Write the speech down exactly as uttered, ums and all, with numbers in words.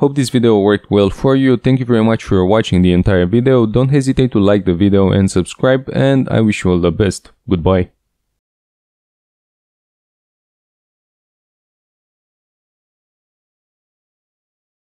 Hope this video worked well for you. Thank you very much for watching the entire video. Don't hesitate to like the video and subscribe, and I wish you all the best. Goodbye.